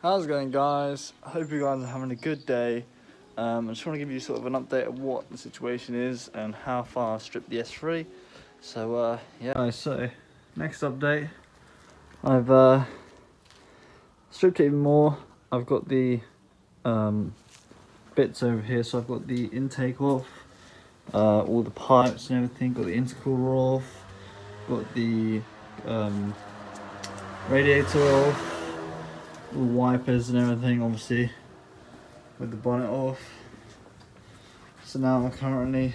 How's it going, guys? I hope you guys are having a good day. I just want to give you sort of an update of what the situation is and how far I've stripped the S3. So yeah. Right, so next update, I've stripped it even more. I've got the bits over here, so I've got the intake off, all the pipes and everything, got the intercooler off, got the radiator off, all the wipers and everything, obviously, with the bonnet off. So now I'm currently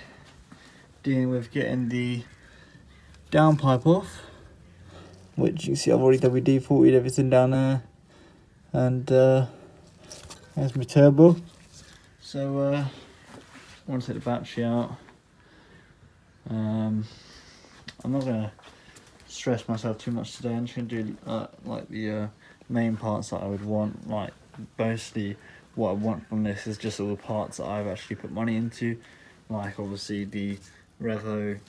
dealing with getting the downpipe off, which you see I've already WD-40'd everything down there, and there's my turbo. So I want to take the battery out. I'm not going to stress myself too much today. I'm just going to do like the main parts that I would want. Like, mostly what I want from this is just all the parts that I've actually put money into, like obviously the revo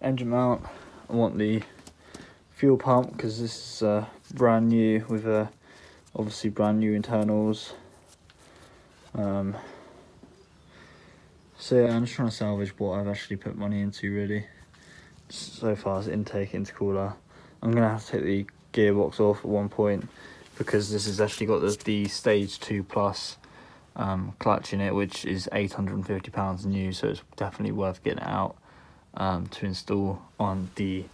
engine mount. I want the fuel pump because this is brand new, with obviously brand new internals. So yeah, I'm just trying to salvage what I've actually put money into, really. So far as intake, intercooler. I'm going to have to take the gearbox off at one point because this has actually got the Stage 2 Plus clutch in it, which is £850 new, so it's definitely worth getting it out to install on the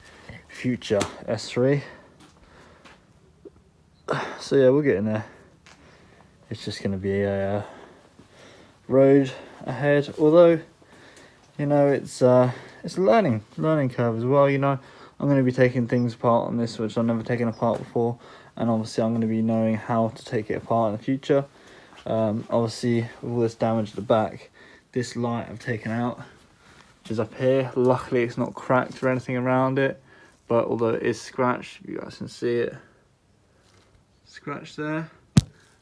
future S3. So yeah, we're getting there. It's just going to be a road ahead, although, you know, it's a learning curve as well, you know. I'm going to be taking things apart on this, which I've never taken apart before, and obviously I'm going to be knowing how to take it apart in the future. Obviously, with all this damage at the back, this light I've taken out, which is up here. Luckily, it's not cracked or anything around it, but although it is scratched, you guys can see it scratched there.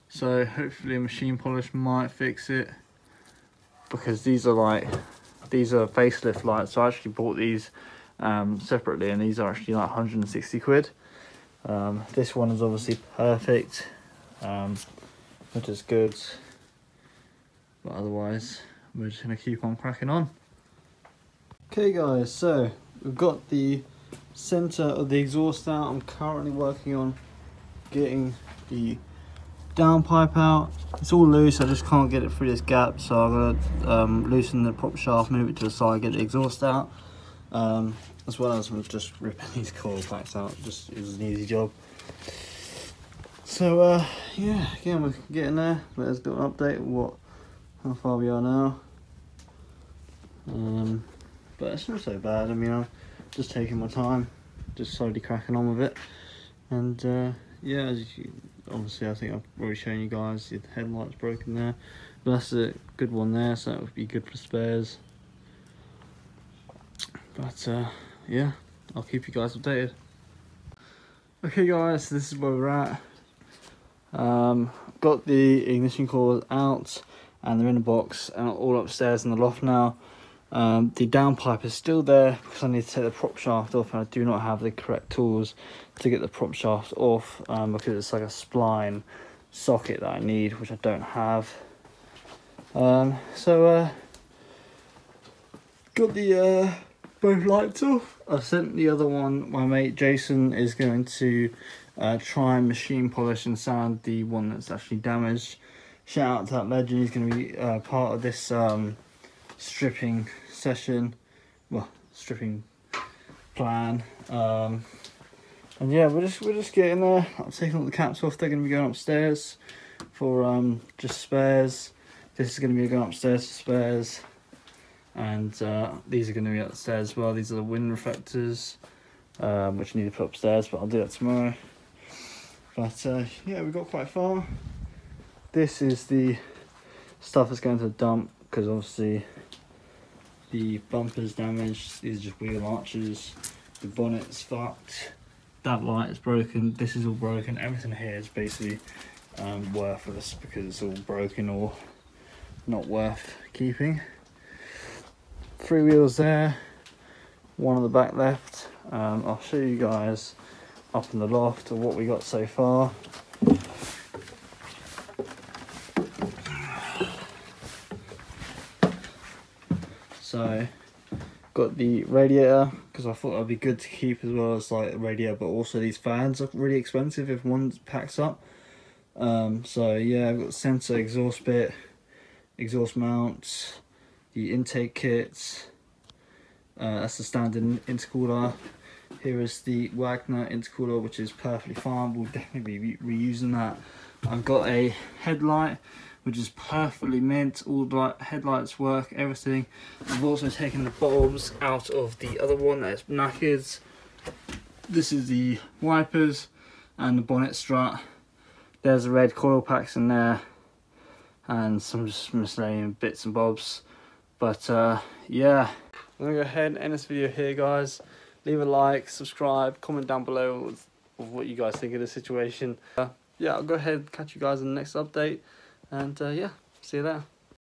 So hopefully a machine polish might fix it, because these are like, these are facelift lights. So I actually bought these separately, and these are actually like 160 quid. This one is obviously perfect, which is good, but otherwise we're just going to keep on cracking on. Okay guys, so we've got the center of the exhaust out. I'm currently working on getting the downpipe out. It's all loose, I just can't get it through this gap, so I'm going to loosen the prop shaft, move it to the side, get the exhaust out. As well as just ripping these coil packs out. Just, it was an easy job. So yeah, again, we're getting there. Let us do an update of how far we are now. But it's not so bad. I mean, I'm just taking my time, just slowly cracking on with it. And yeah, obviously I think I've already shown you guys the headlight's broken there, but that's a good one there, so that would be good for spares. But yeah, I'll keep you guys updated. Okay guys, so this is where we're at. Got the ignition cores out and they're in the box and all upstairs in the loft now. The downpipe is still there because I need to take the prop shaft off, and I do not have the correct tools to get the prop shaft off, because it's like a spline socket that I need, which I don't have. So got the both lights off. I sent the other one. My mate Jason is going to try and machine polish and sand the one that's actually damaged. Shout out to that legend. He's going to be part of this stripping session, well, stripping plan. And yeah, we're just getting there. I'm taking all the caps off. They're going to be going upstairs for just spares. This is going to be going upstairs for spares. And these are going to be upstairs as well. These are the wind reflectors, which I need to put upstairs, but I'll do that tomorrow. But yeah, we got quite far. This is the stuff that's going to the dump, because obviously the bumper's damaged. These are just wheel arches. The bonnet's fucked. That light is broken. This is all broken. Everything here is basically worthless because it's all broken or not worth keeping. Three wheels there, one on the back left. I'll show you guys. up in the loft of what we got so far. So got the radiator, because I thought that'd be good to keep, as well as like the radiator, but also these fans are really expensive if one packs up. So yeah, I've got the sensor, exhaust bit, exhaust mounts, the intake kits, that's the standard intercooler. Here is the Wagner intercooler, which is perfectly fine. We'll definitely be reusing that. I've got a headlight, which is perfectly mint. All the headlights work, everything. I've also taken the bulbs out of the other one that's knackered. This is the wipers and the bonnet strut. There's the red coil packs in there, and some just miscellaneous bits and bobs. But yeah, I'm gonna go ahead and end this video here, guys. Leave a like, subscribe, comment down below of what you guys think of the situation. Yeah, I'll go ahead and catch you guys in the next update, and yeah, see you there.